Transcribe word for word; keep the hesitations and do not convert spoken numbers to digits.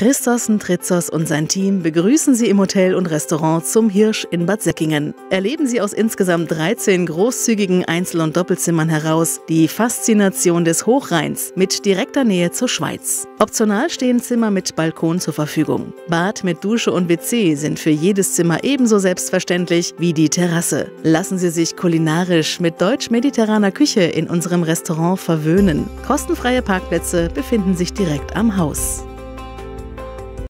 Christos Ntritsos und sein Team begrüßen Sie im Hotel und Restaurant Zum Hirsch in Bad Säckingen. Erleben Sie aus insgesamt dreizehn großzügigen Einzel- und Doppelzimmern heraus die Faszination des Hochrheins mit direkter Nähe zur Schweiz. Optional stehen Zimmer mit Balkon zur Verfügung. Bad mit Dusche und W C sind für jedes Zimmer ebenso selbstverständlich wie die Terrasse. Lassen Sie sich kulinarisch mit deutsch-mediterraner Küche in unserem Restaurant verwöhnen. Kostenfreie Parkplätze befinden sich direkt am Haus.